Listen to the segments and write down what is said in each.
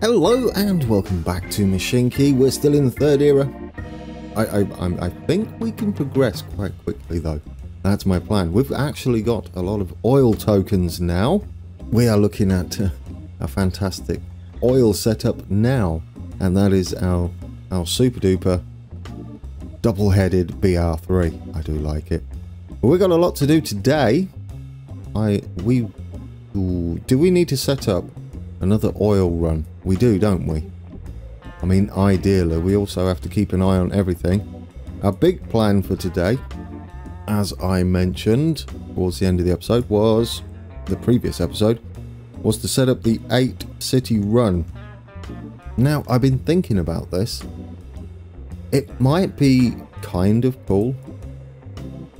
Hello and welcome back to Mashinky. We're still in the third era. I think we can progress quite quickly though. That's my plan. We've actually got a lot of oil tokens now. We are looking at a fantastic oil setup now, and that is our super duper double-headed BR3. I do like it. But we've got a lot to do today. Do we need to set up another oil run? We do, don't we? I mean, ideally. We also have to keep an eye on everything. Our big plan for today, as I mentioned towards the end of the episode, was the previous episode, was to set up the 8-city run. Now, I've been thinking about this. It might be kind of cool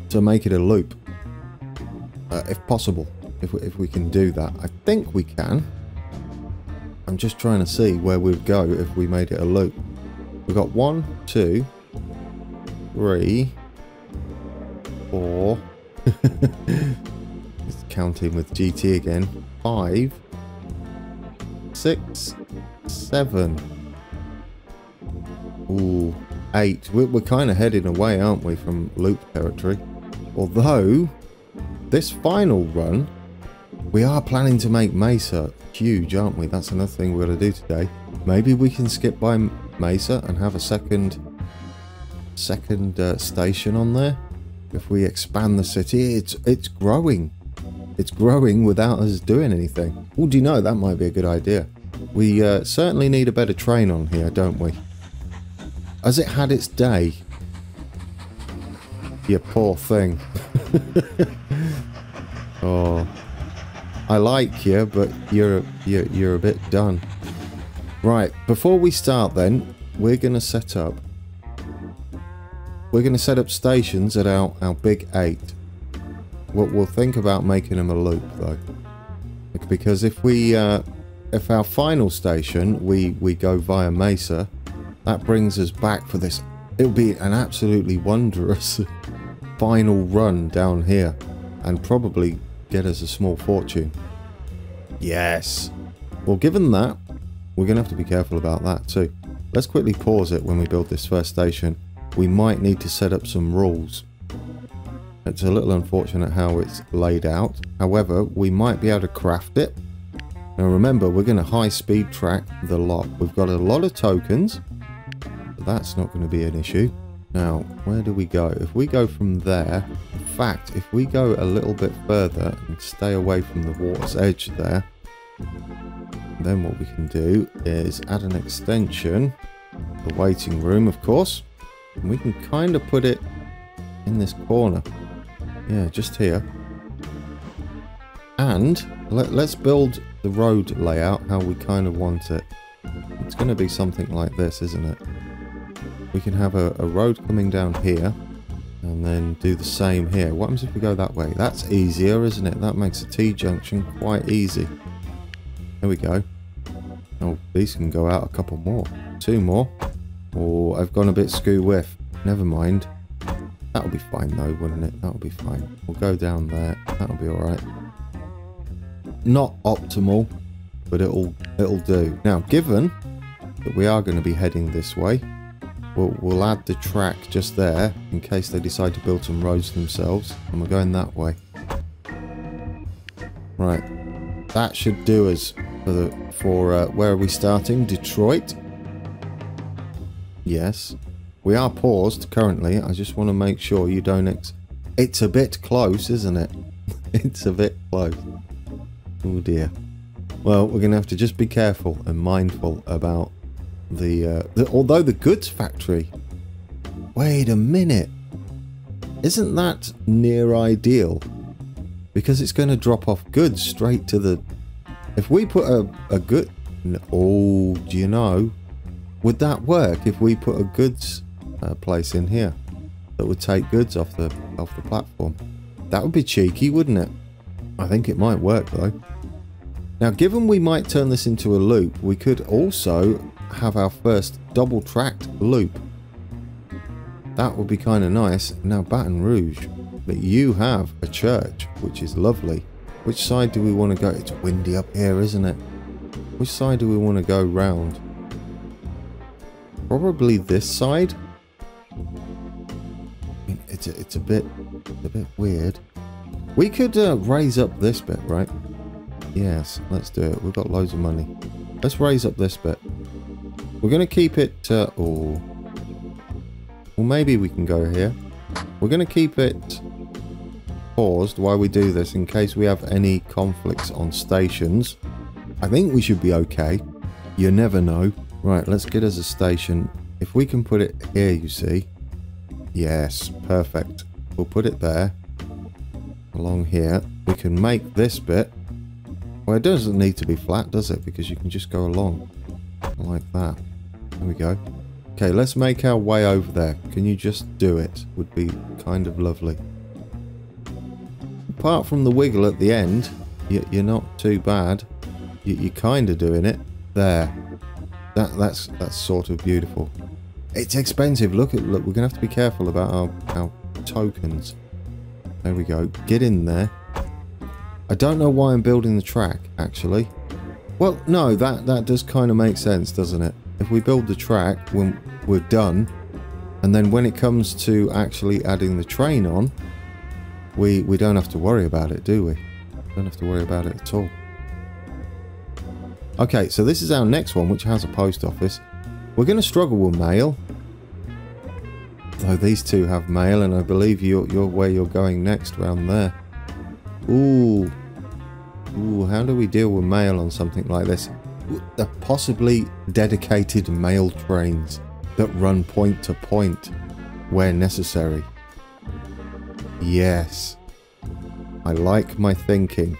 to make it a loop, if possible. If we can do that, I think we can. I'm just trying to see where we'd go if we made it a loop. We've got 1, 2, 3, 4. It's counting with GT again. 5, 6, 7. Ooh, 8. We're kind of heading away, aren't we, from loop territory? Although, this final run, we are planning to make Mesa huge, aren't we? That's another thing we're going to do today. Maybe we can skip by Mesa and have a second station on there. If we expand the city, it's growing. It's growing without us doing anything. Oh, do you know, that might be a good idea. We certainly need a better train on here, don't we? As it had its day. You poor thing. Oh... I like you, but you're a bit done. Right, before we start then, we're gonna set up stations at our big 8. We'll think about making them a loop though, because if our final station we go via Mesa, that brings us back for this. It'll be an absolutely wondrous final run down here, and probably get us a small fortune. Yes. Well, given that, we're going to have to be careful about that too. Let's quickly pause it when we build this first station. We might need to set up some rules. It's a little unfortunate how it's laid out. However, we might be able to craft it. Now remember, we're going to high-speed track the lot. We've got a lot of tokens, but that's not going to be an issue. Now, where do we go? If we go from there, in fact, if we go a little bit further and stay away from the water's edge there, then what we can do is add an extension, the waiting room, of course, and we can kind of put it in this corner. Yeah, just here. And let's build the road layout how we kind of want it. It's going to be something like this, isn't it? We can have a road coming down here and then do the same here. What happens if we go that way? That's easier, isn't it? That makes a T-junction quite easy. There we go. Oh, these can go out a couple more. 2 more. Oh, I've gone a bit skew-whiff. Never mind. That'll be fine though, wouldn't it? That'll be fine. We'll go down there. That'll be alright. Not optimal, but it'll do. Now, given that we are going to be heading this way, we'll add the track just there in case they decide to build some roads themselves, and we're going that way. Right, that should do us for where are we starting? Detroit? Yes. We are paused currently. I just want to make sure you don't... It's a bit close, isn't it? It's a bit close. Oh dear. Well, we're going to have to just be careful and mindful about although the goods factory, wait a minute, isn't that near ideal? Because it's going to drop off goods straight to the... If we put a good... Oh, do you know, would that work if we put a goods place in here that would take goods off the platform? That would be cheeky, wouldn't it? I think it might work though. Now, given we might turn this into a loop, we could also have our first double-tracked loop. That would be kind of nice. Now, Baton Rouge, but you have a church, which is lovely. Which side do we want to go? It's windy up here, isn't it? Which side do we want to go round? Probably this side. I mean, it's a bit weird. We could raise up this bit, right? Yes, let's do it. We've got loads of money. Let's raise up this bit. We're going to keep it... oh. Well, maybe we can go here. We're going to keep it paused while we do this in case we have any conflicts on stations. I think we should be okay. You never know. Right, let's get us a station. If we can put it here, you see. Yes, perfect. We'll put it there. Along here. We can make this bit. Well, it doesn't need to be flat, does it? Because you can just go along like that. There we go. Okay, let's make our way over there. Can you just do it? Would be kind of lovely. Apart from the wiggle at the end, you're not too bad. You're kind of doing it there. That's sort of beautiful. It's expensive. Look. We're gonna have to be careful about our tokens. There we go. Get in there. I don't know why I'm building the track, actually. Well, no, that does kind of make sense, doesn't it? If we build the track when we're done, and then when it comes to actually adding the train on, we don't have to worry about it, do we? Don't have to worry about it at all. Okay, so this is our next one, which has a post office. We're going to struggle with mail. Though these two have mail, and I believe you're where you're going next, round there. Ooh. Ooh, how do we deal with mail on something like this? Possibly dedicated mail trains that run point to point where necessary. Yes. I like my thinking.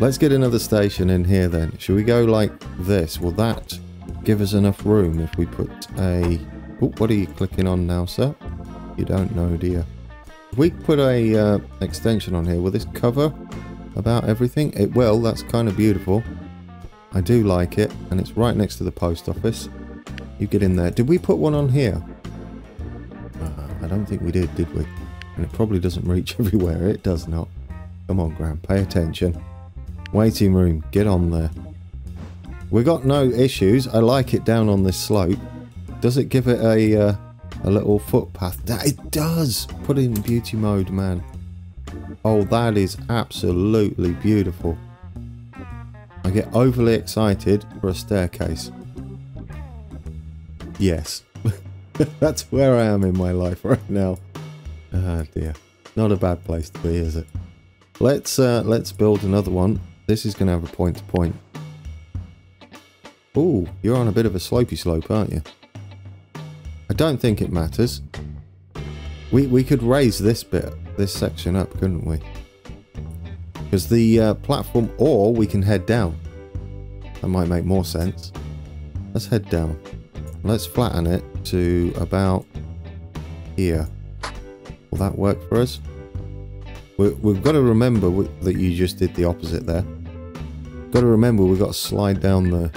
Let's get another station in here then. Should we go like this? Will that give us enough room if we put a... Ooh, what are you clicking on now, sir? You don't know, do you? If we put a extension on here, will this cover about everything? It will. That's kind of beautiful. I do like it, and it's right next to the post office. You get in there. Did we put one on here? I don't think we did we? And it probably doesn't reach everywhere. It does not. Come on, Graham, pay attention. Waiting room, get on there. We got no issues. I like it down on this slope. Does it give it a little footpath? That it does. Put it in beauty mode, man. Oh, that is absolutely beautiful. I get overly excited for a staircase. Yes. That's where I am in my life right now. Ah, dear. Not a bad place to be, is it? Let's build another one. This is going to have a point to point. Ooh, you're on a bit of a slopey slope, aren't you? I don't think it matters. We could raise this bit, this section up, couldn't we? Because the platform, or we can head down. That might make more sense. Let's head down. Let's flatten it to about here. Will that work for us? We've got to remember that you just did the opposite there. Got to remember we've got to slide down there.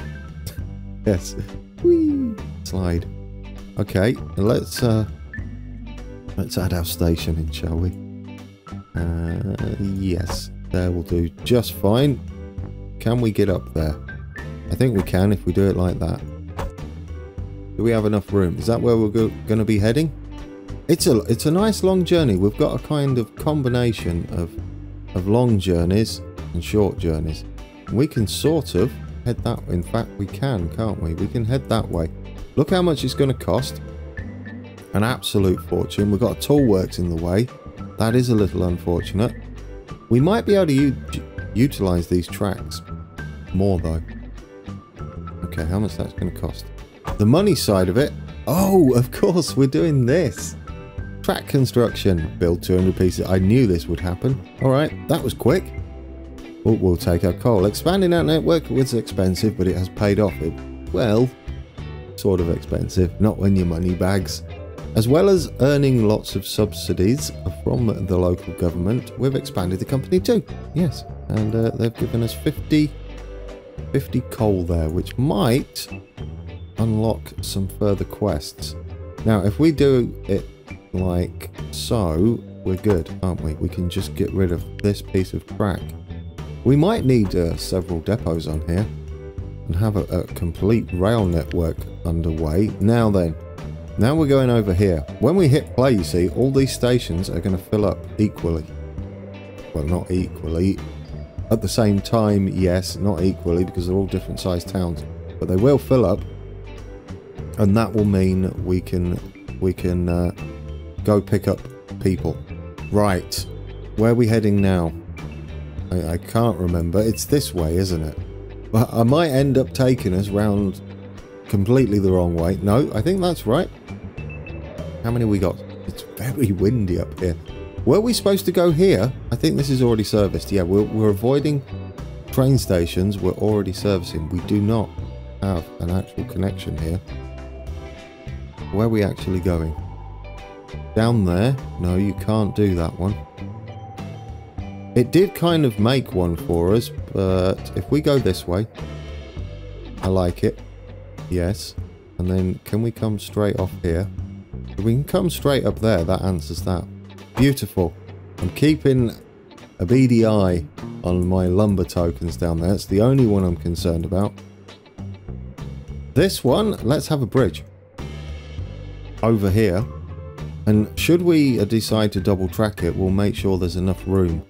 Yes. Whee! Slide. Okay, let's add our station in, shall we? Yes, there will do just fine. Can we get up there? I think we can if we do it like that. Do we have enough room? Is that where we're going to be heading? It's a nice long journey. We've got a kind of combination of long journeys and short journeys. We can sort of head that way. In fact, we can, can't we? We can head that way. Look how much it's going to cost. An absolute fortune. We've got a Tool Works in the way. That is a little unfortunate. We might be able to utilise these tracks more though. Okay, how much that's going to cost? The money side of it. Oh, of course, we're doing this. Track construction. Build 200 pieces. I knew this would happen. Alright, that was quick. We'll take our coal. Expanding our network was expensive, but it has paid off. Well... sort of expensive, not when your money bags. As well as earning lots of subsidies from the local government, we've expanded the company too. Yes, and they've given us 50 coal there, which might unlock some further quests. Now, if we do it like so, we're good, aren't we? We can just get rid of this piece of track We might need several depots on here and have a complete rail network underway. Now then, now we're going over here. When we hit play, you see, all these stations are going to fill up equally. Well, not equally. At the same time, yes, not equally, because they're all different sized towns. But they will fill up, and that will mean we can go pick up people. Right, where are we heading now? I can't remember. It's this way, isn't it? But I might end up taking us round completely the wrong way. No, I think that's right. How many we got? It's very windy up here. Were we supposed to go here? I think this is already serviced. Yeah, we're avoiding train stations we're already servicing. We do not have an actual connection here. Where are we actually going? Down there? No, you can't do that one. It did kind of make one for us, but if we go this way, I like it. Yes. And then can we come straight off here? If we can come straight up there, that answers that. Beautiful. I'm keeping a BDI on my lumber tokens down there. It's the only one I'm concerned about. This one, let's have a bridge over here. And should we decide to double track it, we'll make sure there's enough room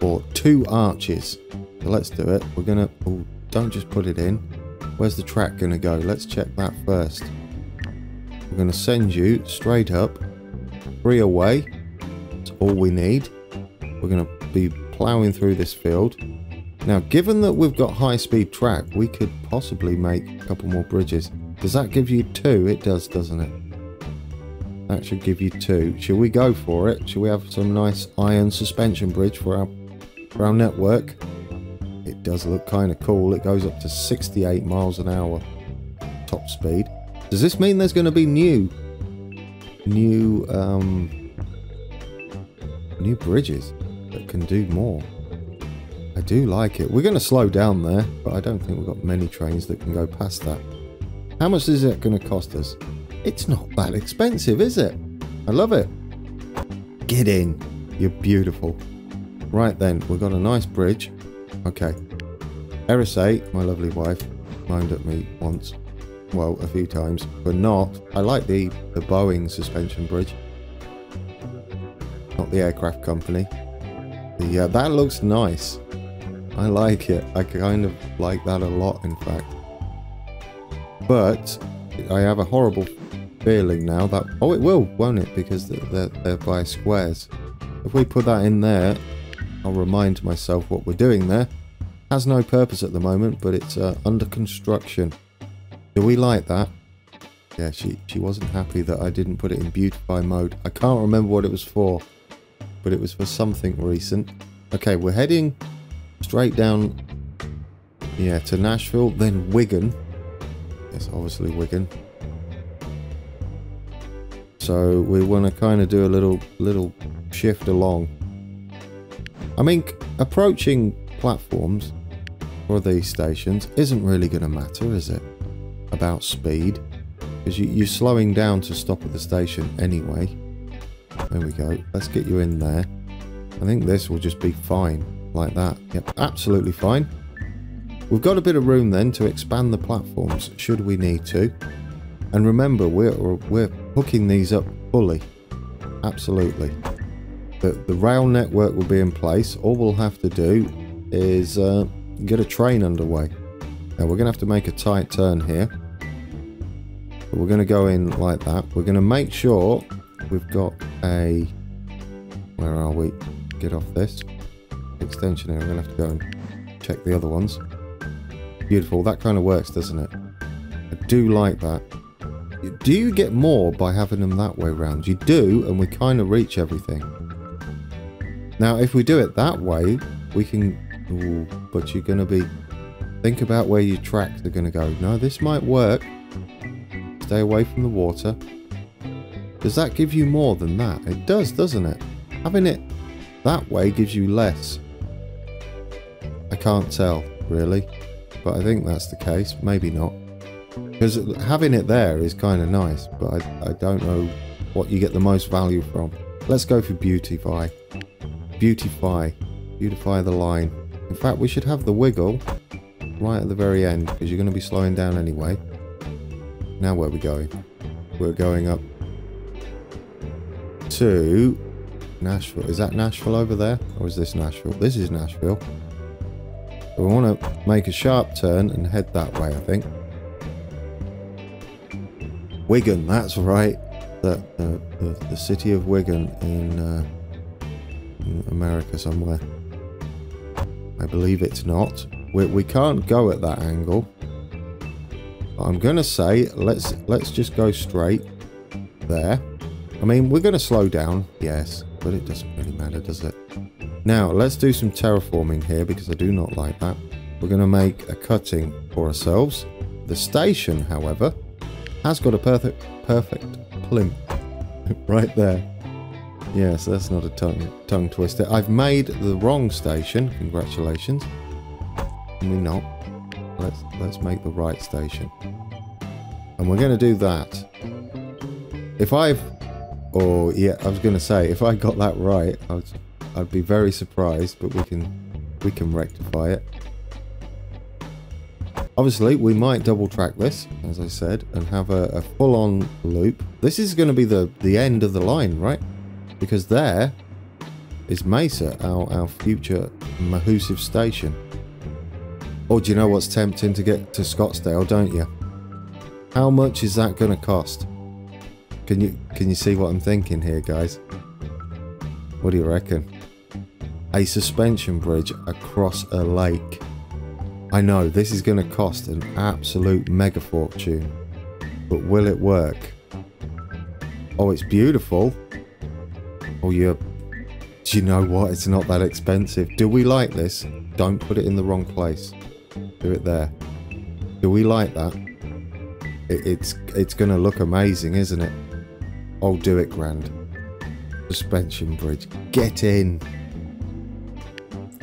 for two arches. So let's do it. We're gonna, oh, don't just put it in. Where's the track gonna go? Let's check that first. We're gonna send you straight up, 3 away. That's all we need. We're gonna be plowing through this field. Now, given that we've got high-speed track, we could possibly make a couple more bridges. Does that give you 2? It does, doesn't it? That should give you 2. Should we go for it? Should we have some nice iron suspension bridge for our network? It does look kind of cool. It goes up to 68 miles an hour top speed. Does this mean there's going to be new bridges that can do more? I do like it. We're going to slow down there, but I don't think we've got many trains that can go past that. How much is it going to cost us? It's not that expensive, is it? I love it. Get in. You're beautiful. Right then, we've got a nice bridge. Okay. Erisay, my lovely wife, moaned at me once. Well, a few times, but not. I like the Boeing suspension bridge. Not the aircraft company. Yeah, that looks nice. I like it. I kind of like that a lot, in fact. But I have a horrible feeling now that, oh, it will, won't it, because they're by squares. If we put that in there, I'll remind myself what we're doing there. Has no purpose at the moment, but it's under construction. Do we like that? Yeah, she wasn't happy that I didn't put it in beautify mode. I can't remember what it was for, but it was for something recent. Okay, we're heading straight down, yeah, to Nashville, then Wigan. It's obviously Wigan, so we want to kind of do a little shift along. I mean, approaching platforms for these stations isn't really going to matter, is it, about speed, because you're slowing down to stop at the station anyway. There we go. Let's get you in there. I think this will just be fine like that. Yep, absolutely fine. We've got a bit of room then to expand the platforms should we need to. And remember, we're hooking these up fully. Absolutely. The rail network will be in place. All we'll have to do is get a train underway. Now we're going to have to make a tight turn here. But we're going to go in like that. We're going to make sure we've got a... Where are we? Get off this. Extension here. I'm going to have to go and check the other ones. Beautiful. That kind of works, doesn't it? I do like that. Do you get more by having them that way round? You do, and we kind of reach everything. Now, if we do it that way, we can... Ooh, but you're going to be... Think about where your tracks are going to go. No, this might work. Stay away from the water. Does that give you more than that? It does, doesn't it? Having it that way gives you less. I can't tell, really. But I think that's the case. Maybe not. Because having it there is kind of nice, but I don't know what you get the most value from. Let's go for beautify. Beautify. Beautify the line. In fact, we should have the wiggle right at the very end, because you're going to be slowing down anyway. Now where are we going? We're going up to Nashville. Is that Nashville over there? Or is this Nashville? This is Nashville. So we want to make a sharp turn and head that way, I think. Wigan, that's right. The city of Wigan in America somewhere. I believe it's not. We can't go at that angle. I'm going to say, let's just go straight there. I mean, we're going to slow down, yes, but it doesn't really matter, does it? Now, let's do some terraforming here, because I do not like that. We're going to make a cutting for ourselves. The station, however, has got a perfect plinth right there. Yes, that's not a tongue twister. I've made the wrong station, congratulations. Can we not? Let's make the right station, and we're going to do that. I was going to say, if I got that right, I'd be very surprised, but we can rectify it. Obviously, we might double track this, as I said, and have a full-on loop. This is going to be the end of the line, right? Because there is Mesa, our future Mahoosive station. Oh, do you know what's tempting? To get to Scottsdale, don't you? How much is that going to cost? Can you see what I'm thinking here, guys? What do you reckon? A suspension bridge across a lake. I know, this is going to cost an absolute mega fortune. But will it work? Oh, it's beautiful. Oh, yeah. Do you know what? It's not that expensive. Do we like this? Don't put it in the wrong place. Do it there. Do we like that? It's going to look amazing, isn't it? Oh, do it grand. Suspension bridge. Get in.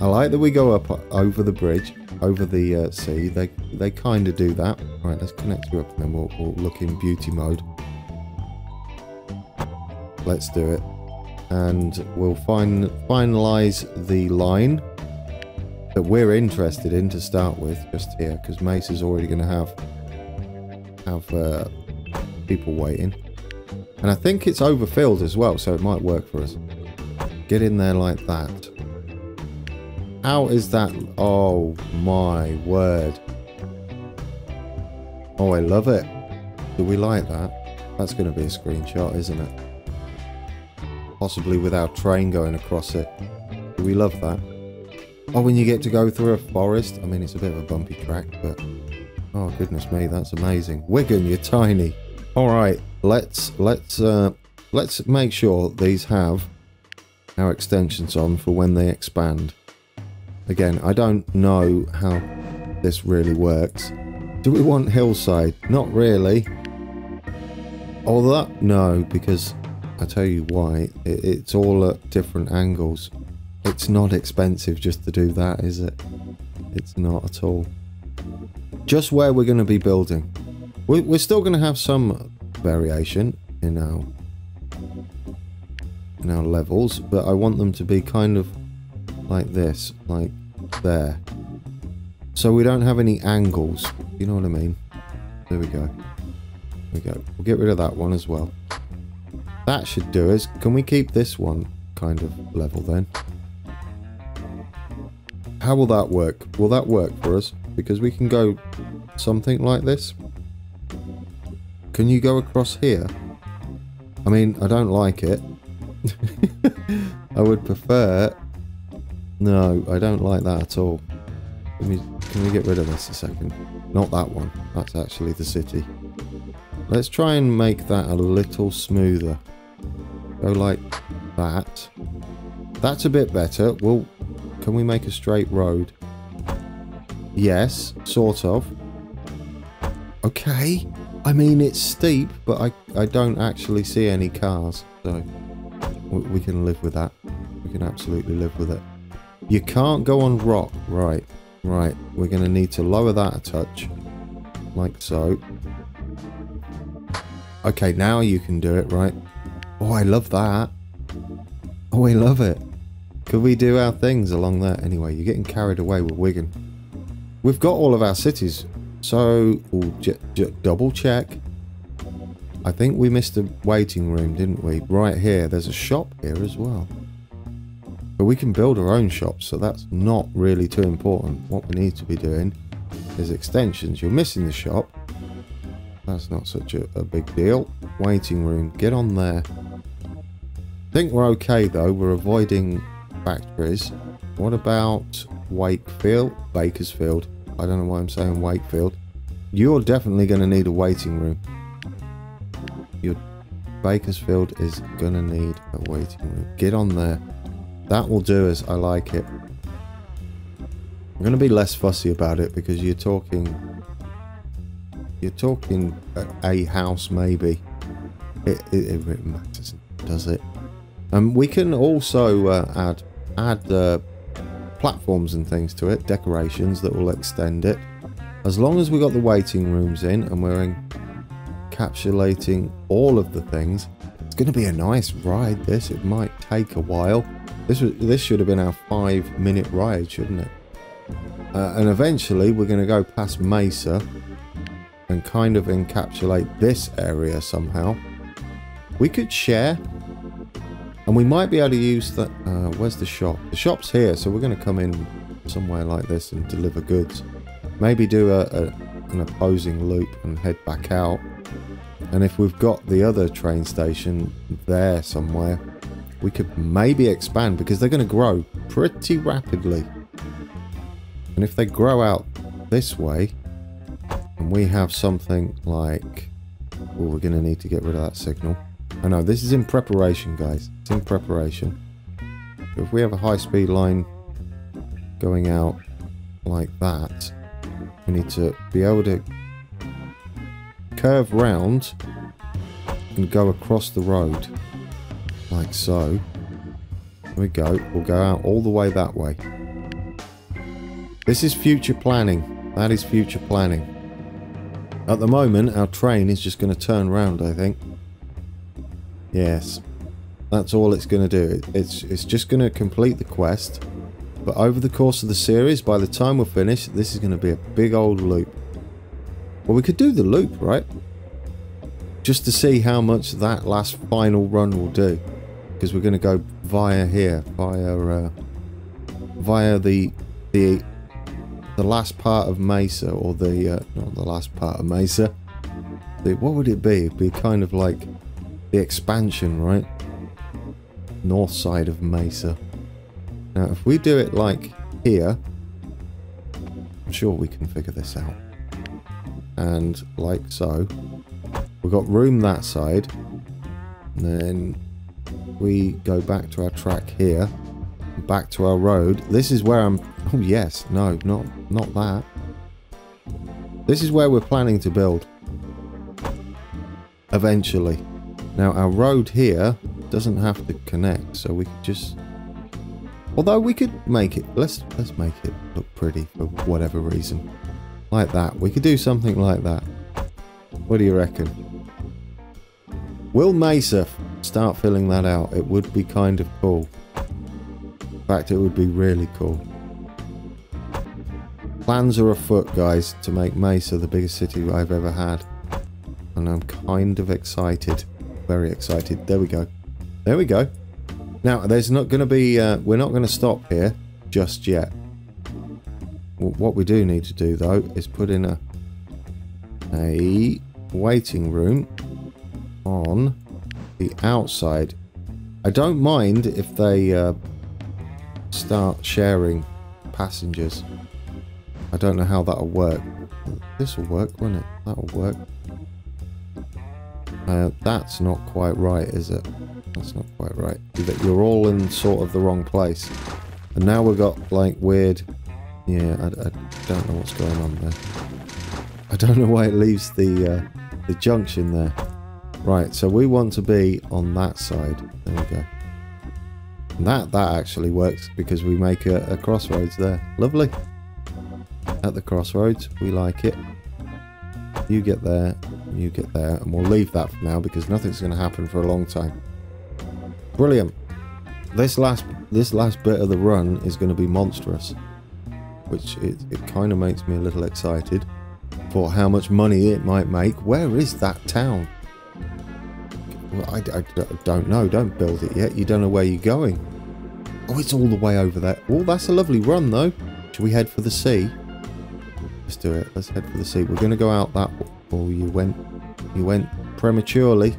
I like that we go up over the bridge, over the sea. They kind of do that. Right, let's connect you up and then we'll look in beauty mode. Let's do it. And we'll finalise the line that we're interested in to start with, just here, because Mesa's already going to have people waiting, and I think it's overfilled as well, so it might work for us. Get in there like that. How is that? Oh my word! Oh, I love it. Do we like that? That's going to be a screenshot, isn't it? Possibly with our train going across it. Do we love that? Oh, when you get to go through a forest. I mean, it's a bit of a bumpy track, but... oh, goodness me, that's amazing. Wigan, you're tiny. All right, let's make sure these have our extensions on for when they expand. Again, I don't know how this really works. Do we want hillside? Not really. Oh, that? No, because I tell you why. It's all at different angles. It's not expensive just to do that, is it? It's not at all. Just where we're going to be building. We're still going to have some variation in our levels, but I want them to be kind of like this, like there. So we don't have any angles. You know what I mean? There we go. There we go. We'll get rid of that one as well. That should do us. Can we keep this one kind of level then? How will that work? Will that work for us? Because we can go something like this. Can you go across here? I mean, I don't like it. I would prefer... no, I don't like that at all. Can we get rid of this a second? Not that one. That's actually the city. Let's try and make that a little smoother. Go like that. That's a bit better. We'll... can we make a straight road? Yes, sort of. Okay. I mean, it's steep, but I don't actually see any cars, so we can live with that. We can absolutely live with it. You can't go on rock. Right, right. We're going to need to lower that a touch, like so. Okay, now you can do it, right? Oh, I love that. Oh, I love it. Could we do our things along that? Anyway, you're getting carried away with Wigan. We've got all of our cities, so we'll double check. I think we missed a waiting room, didn't we? Right here, there's a shop here as well. But we can build our own shops, so that's not really too important. What we need to be doing is extensions. You're missing the shop. That's not such a big deal. Waiting room, get on there. I think we're okay though, we're avoiding factories. What about Wakefield? Bakersfield. I don't know why I'm saying Wakefield. You're definitely going to need a waiting room. Your Bakersfield is going to need a waiting room. Get on there. That will do us. I like it. I'm going to be less fussy about it because you're talking... You're talking a house maybe. It matters, does it? We can also add platforms and things to it, decorations that will extend it. As long as we got the waiting rooms in and we're encapsulating all of the things, it's going to be a nice ride. This, it might take a while. This should have been our 5-minute ride, shouldn't it? And eventually we're going to go past Mesa and kind of encapsulate this area somehow. We could share. And we might be able to use that. Where's the shop? The shop's here, so we're going to come in somewhere like this and deliver goods. Maybe do an opposing loop and head back out. And if we've got the other train station there somewhere, we could maybe expand because they're going to grow pretty rapidly. And if they grow out this way, and we have something like... Oh, we're going to need to get rid of that signal. I know, this is in preparation, guys. It's in preparation. If we have a high-speed line going out like that, we need to be able to curve round and go across the road, like so. There we go. We'll go out all the way that way. This is future planning. That is future planning. At the moment, our train is just going to turn round, I think. Yes, that's all it's going to do. It's just going to complete the quest. But over the course of the series, by the time we're finished, this is going to be a big old loop. Well, we could do the loop, right? Just to see how much that last final run will do. Because we're going to go via here, via the last part of Mesa, or the, not the last part of Mesa. What would it be? It'd be kind of like... the expansion, right? North side of Mesa. Now, if we do it like here, I'm sure we can figure this out. And like so, we've got room that side. And then we go back to our track here, back to our road. This is where I'm... Oh, yes. No, not that. This is where we're planning to build. Eventually. Now, our road here doesn't have to connect, so we could just... Although we could make it... Let's make it look pretty for whatever reason. Like that. We could do something like that. What do you reckon? Will Mesa start filling that out? It would be kind of cool. In fact, it would be really cool. Plans are afoot, guys, to make Mesa the biggest city I've ever had. And I'm kind of excited. Very excited. There we go. There we go. Now, there's not going to be... we're not going to stop here just yet. What we do need to do, though, is put in a waiting room on the outside. I don't mind if they start sharing passengers. I don't know how that'll work. This will work, won't it? That'll work. That's not quite right, is it? That's not quite right. You're all in sort of the wrong place. And now we've got, like, weird... Yeah, I don't know what's going on there. I don't know why it leaves the junction there. Right, so we want to be on that side. There we go. And that actually works because we make a crossroads there. Lovely. At the crossroads, we like it. You get there, you get there, and we'll leave that for now because nothing's going to happen for a long time. Brilliant. This last bit of the run is going to be monstrous, which it kind of makes me a little excited for how much money it might make. Where is that town? Well, I don't know. Don't build it yet. You don't know where you're going. Oh, it's all the way over there. Oh, that's a lovely run, though. Should we head for the sea? Let's do it. Let's head for the sea. We're going to go out that... Oh, you went prematurely.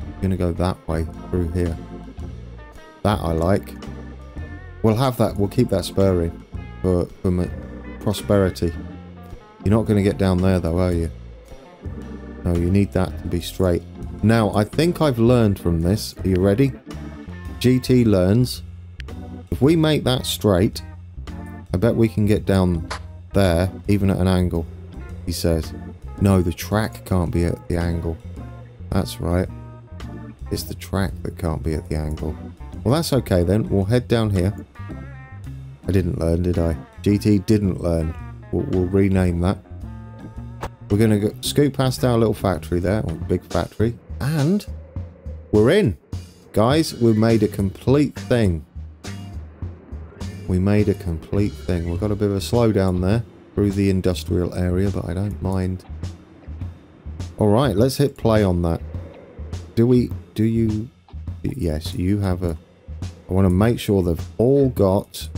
We're going to go that way through here. That I like. We'll have that. We'll keep that spur in for my prosperity. You're not going to get down there, though, are you? No, you need that to be straight. Now, I think I've learned from this. Are you ready? GT learns. If we make that straight, I bet we can get down there, even at an angle, he says. No, the track can't be at the angle. That's right. It's the track that can't be at the angle. Well, that's okay then. We'll head down here. I didn't learn, did I? GT didn't learn. We'll rename that. We're going to scoot past our little factory there, or big factory, and we're in. Guys, we made a complete thing. We made a complete thing. We've got a bit of a slowdown there through the industrial area, but I don't mind. All right, let's hit play on that. Do you? Yes, you have a... I want to make sure they've all got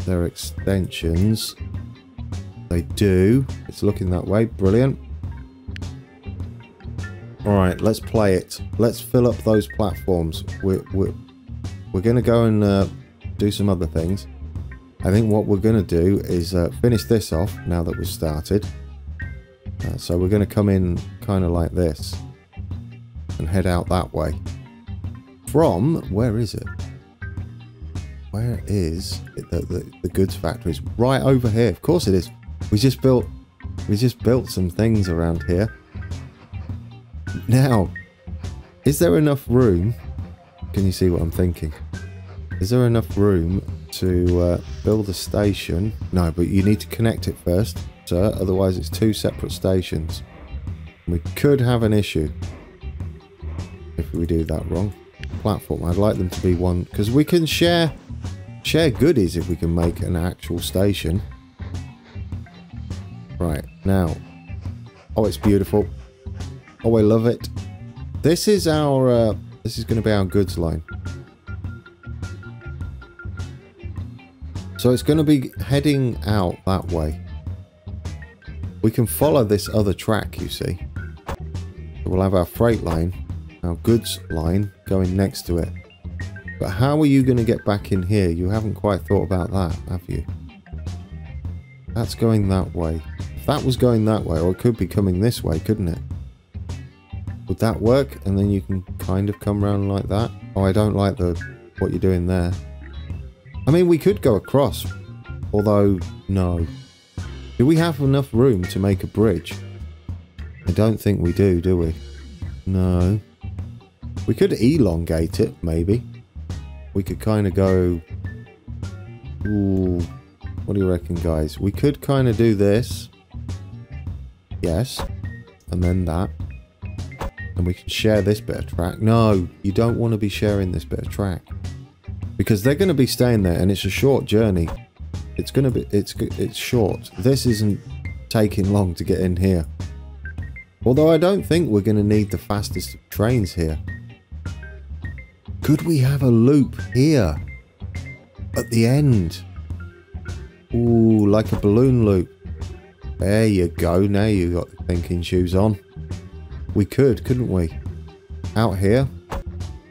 their extensions. They do. It's looking that way. Brilliant. All right, let's play it. Let's fill up those platforms. We're going to go and do some other things. I think what we're going to do is finish this off now that we've started. So we're going to come in kind of like this and head out that way. From where is it? Where is it? The goods factory is right over here. Of course it is. We just built some things around here. Now, is there enough room? Can you see what I'm thinking? Is there enough room to build a station? No, but you need to connect it first, sir. Otherwise, it's two separate stations. We could have an issue if we do that wrong. Platform. I'd like them to be one, because we can share goodies if we can make an actual station. Right now, oh, it's beautiful. Oh, I love it. This is our. This is going to be our goods line. So it's going to be heading out that way. We can follow this other track, you see. We'll have our freight line, our goods line going next to it. But how are you going to get back in here? You haven't quite thought about that, have you? That's going that way. If that was going that way, or it could be coming this way, couldn't it? Would that work? And then you can kind of come around like that. Oh, I don't like what you're doing there. I mean, we could go across, although no. Do we have enough room to make a bridge? I don't think we do, do we? No. We could elongate it, maybe. We could kind of go... Ooh, what do you reckon, guys? We could kind of do this. Yes. And then that. And we can share this bit of track. No, you don't want to be sharing this bit of track. Because they're going to be staying there, and it's a short journey. It's going to be... It's short. This isn't taking long to get in here. Although I don't think we're going to need the fastest trains here. Could we have a loop here? At the end? Ooh, like a balloon loop. There you go. Now you've got the thinking shoes on. We could, couldn't we? Out here.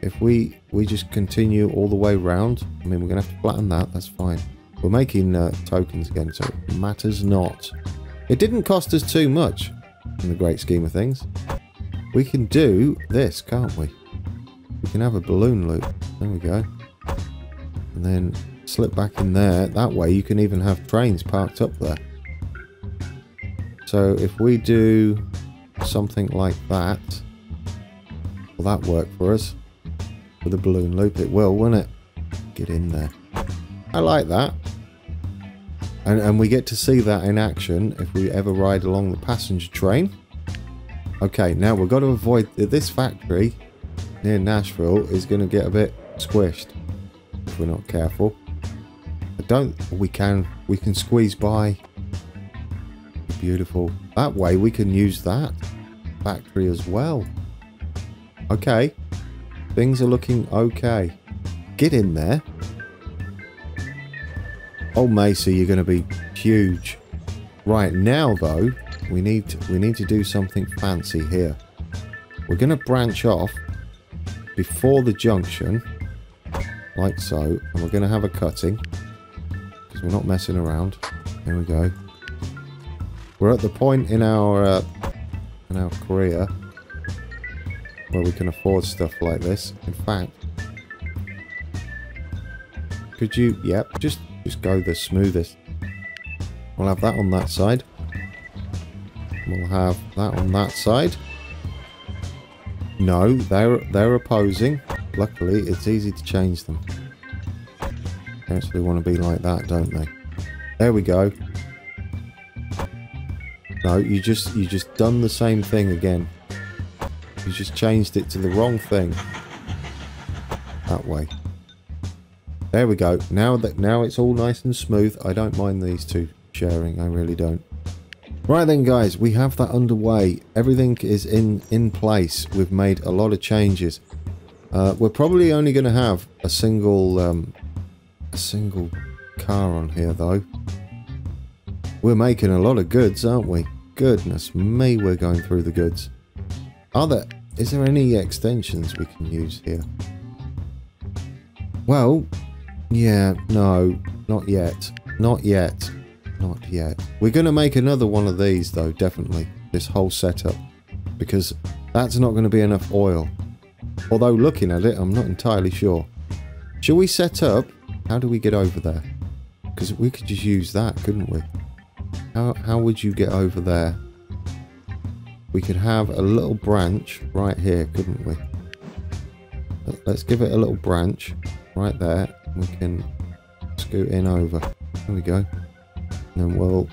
If we just continue all the way round. I mean, we're going to have to flatten that. That's fine. We're making tokens again, so it matters not. It didn't cost us too much. In the great scheme of things, we can do this, can't we? We can have a balloon loop. There we go. And then slip back in there. That way you can even have trains parked up there. So if we do something like that, will that work for us? With a balloon loop, it will, won't it? Get in there. I like that. And we get to see that in action if we ever ride along the passenger train. Okay, now we've got to avoid this factory near Nashville is going to get a bit squished if we're not careful. I don't. We can squeeze by. Beautiful. That way we can use that factory as well. Okay, things are looking okay. Get in there. Oh, Mesa, you're going to be huge. Right now, though, we need to do something fancy here. We're going to branch off before the junction, like so, and we're going to have a cutting because we're not messing around. Here we go. We're at the point in our career where we can afford stuff like this. In fact, could you? Yep, just go the smoothest. We'll have that on that side. We'll have that on that side. No, they're opposing. Luckily, it's easy to change them. They actually want to be like that, don't they? There we go. No, you just done the same thing again. You just changed it to the wrong thing. That way. There we go. Now it's all nice and smooth. I don't mind these two sharing. I really don't. Right then, guys, we have that underway. Everything is in place. We've made a lot of changes. We're probably only going to have a single car on here, though. We're making a lot of goods, aren't we? Goodness me, we're going through the goods. Is there any extensions we can use here? Well, yeah, no, not yet. Not yet. Not yet. We're going to make another one of these, though, definitely. This whole setup. Because that's not going to be enough oil. Although, looking at it, I'm not entirely sure. Shall we set up? How do we get over there? Because we could just use that, couldn't we? How would you get over there? We could have a little branch right here, couldn't we? Let's give it a little branch right there. We can scoot in over. There we go. And then we'll...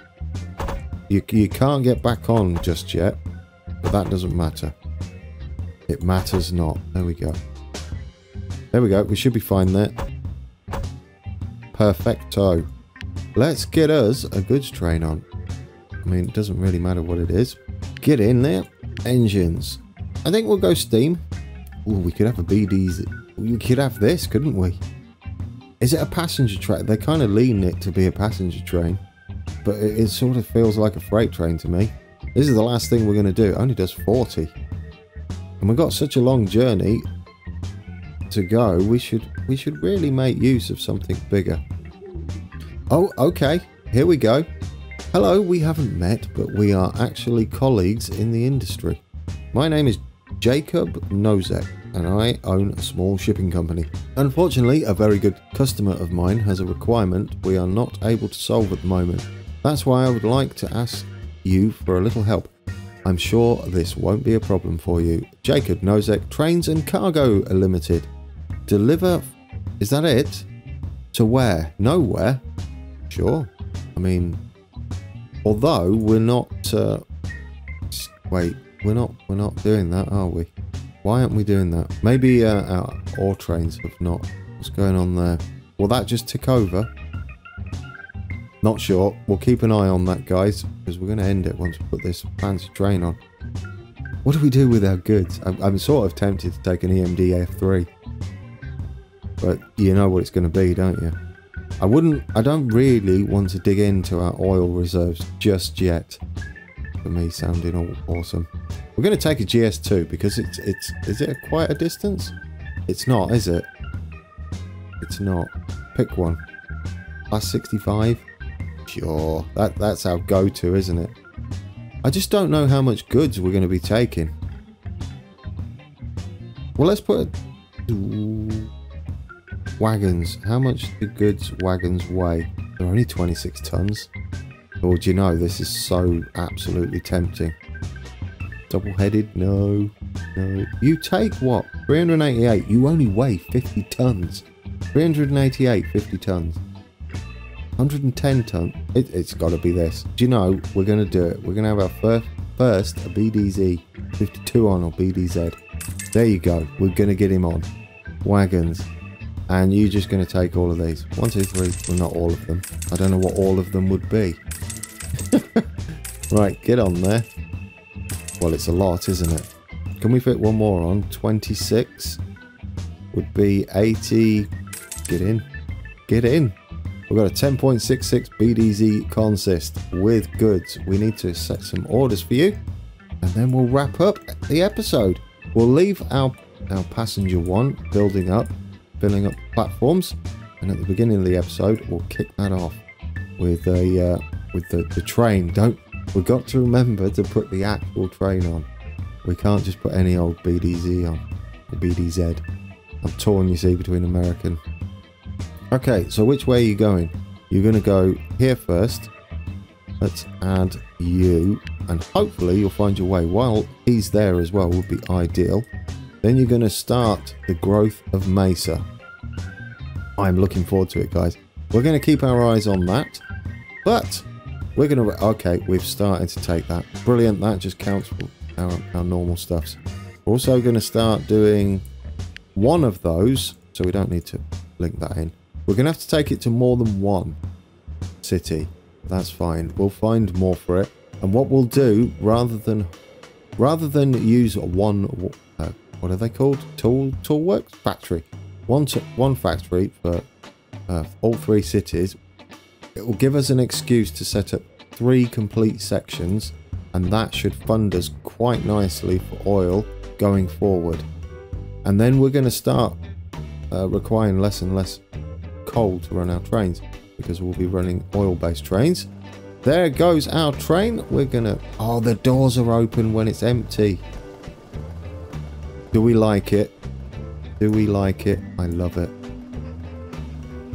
You can't get back on just yet, but that doesn't matter. It matters not. There we go. There we go. We should be fine there. Perfecto. Let's get us a goods train on. I mean, it doesn't really matter what it is. Get in there. Engines. I think we'll go steam. Ooh, we could have a BDZ. We could have this, couldn't we? Is it a passenger train? They kind of lean it to be a passenger train. But it sort of feels like a freight train to me. This is the last thing we're going to do. It only does 40. And we've got such a long journey to go. We should really make use of something bigger. Oh, okay. Here we go. Hello, we haven't met, but we are actually colleagues in the industry. My name is Jacob Nozek, and I own a small shipping company. Unfortunately, a very good customer of mine has a requirement we are not able to solve at the moment. That's why I would like to ask you for a little help. I'm sure this won't be a problem for you. Jacob Nozek, Trains and Cargo Limited. Deliver... Is that it? To where? Nowhere? Sure. I mean... Although, we're not... Wait... We're not doing that, are we? Why aren't we doing that? Maybe our ore trains have not. What's going on there? Will that just tick over? Not sure. We'll keep an eye on that, guys, because we're going to end it once we put this fancy train on. What do we do with our goods? I'm sort of tempted to take an EMD F3, but you know what it's going to be, don't you? I don't really want to dig into our oil reserves just yet. For me, sounding all awesome. We're going to take a GS2 because is it quite a distance? It's not, is it? It's not. Pick one. Plus 65. Sure. That's our go-to, isn't it? I just don't know how much goods we're going to be taking. Well, let's put wagons. How much do goods wagons weigh? They're only 26 tons. Or do you know, this is so absolutely tempting. Double-headed? No. No. You take what? 388. You only weigh 50 tons. 388, 50 tons. 110 tons. It's got to be this. Do you know, we're going to do it. We're going to have our first First, a BDZ 52 on, or BDZ. There you go, we're going to get him on. Wagons. And you're just going to take all of these. 1, 2, 3. Well, not all of them. I don't know what all of them would be. Right, get on there. Well, it's a lot, isn't it? Can we fit one more on? 26 would be 80. Get in. Get in. We've got a 10.66 BDZ consist with goods. We need to set some orders for you. And then we'll wrap up the episode. We'll leave our passenger one building up, filling up platforms. And at the beginning of the episode, we'll kick that off with a with the train. We've got to remember to put the actual train on. We can't just put any old BDZ on, or BDZ. I'm torn, you see, between American. Okay, so which way are you going? You're going to go here first. Let's add you, and hopefully you'll find your way. While he's there as well would be ideal. Then you're going to start the growth of Mesa. I'm looking forward to it, guys. We're going to keep our eyes on that, but we're going to... Okay, we've started to take that. Brilliant, that just counts for our normal stuffs. We're also going to start doing one of those, so we don't need to link that in. We're going to have to take it to more than one city. That's fine. We'll find more for it. And what we'll do, rather than use one, what are they called? Tool Works Factory. One factory for all 3 cities. It will give us an excuse to set up 3 complete sections, and that should fund us quite nicely for oil going forward. And then we're going to start requiring less and less coal to run our trains, because we'll be running oil-based trains. There goes our train. We're gonna... Oh, the doors are open when it's empty. Do we like it? Do we like it? I love it.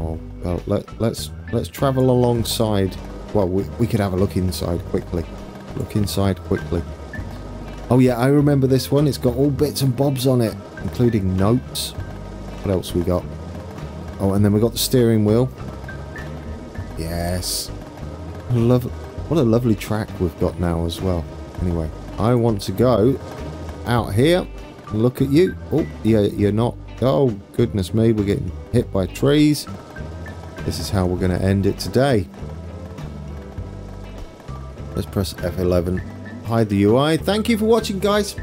Oh, well, let's travel alongside. Well, we could have a look inside quickly. Look inside quickly. Oh yeah, I remember this one. It's got all bits and bobs on it, including notes. What else we got? Oh, and then we got the steering wheel. Yes. What a lovely track we've got now as well. Anyway, I want to go out here. Look at you. Oh, yeah, you're not. Oh, goodness me. We're getting hit by trees. This is how we're going to end it today. Let's press F11. Hide the UI. Thank you for watching, guys.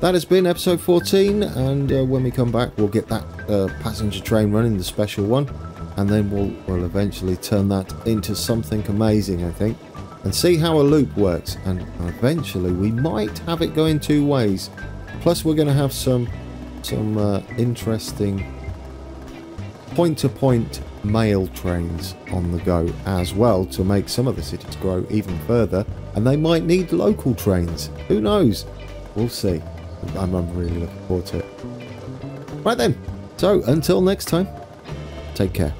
That has been episode 14, and when we come back, we'll get that passenger train running, the special one, and then we'll eventually turn that into something amazing, I think, and see how a loop works, and eventually we might have it going 2 ways. Plus, we're going to have some interesting point-to-point mail trains on the go as well to make some of the cities grow even further, and they might need local trains. Who knows? We'll see. I'm really looking forward to it. Right then, so until next time, take care.